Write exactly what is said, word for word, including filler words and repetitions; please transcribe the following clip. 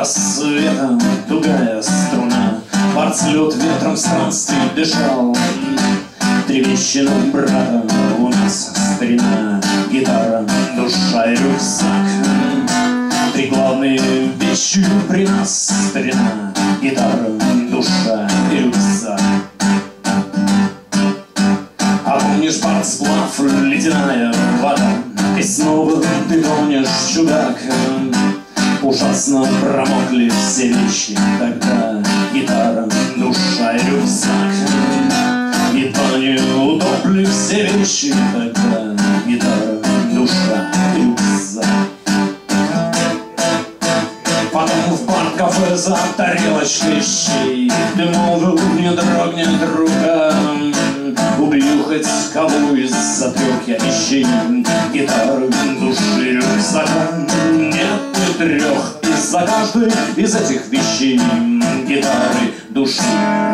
рассветом тугая струна, Порцлет ветром в странстве дышал, тревещенным братом у нас старина, гитара, душа и рюкзак. Три главные вещи при нас старина, гитара, душа и рюкзак. А помнишь партсплав, ледяная вода, и снова ты помнишь, чудак, ужасно промокли все вещи тогда, гитара, душа и рюкзак. Едва не утопли все вещи тогда, гитара, душа и рюкзак. Потом в бар-кафе за тарелочкой щей ты молвил, не дрогнет рука, убью хоть кого из-за трех я вещей, гитары, души, рюкзака. Нет, трех из-за каждой из этих вещей, гитары, души.